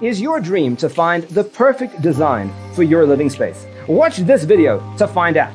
Is your dream to find the perfect design for your living space? Watch this video to find out.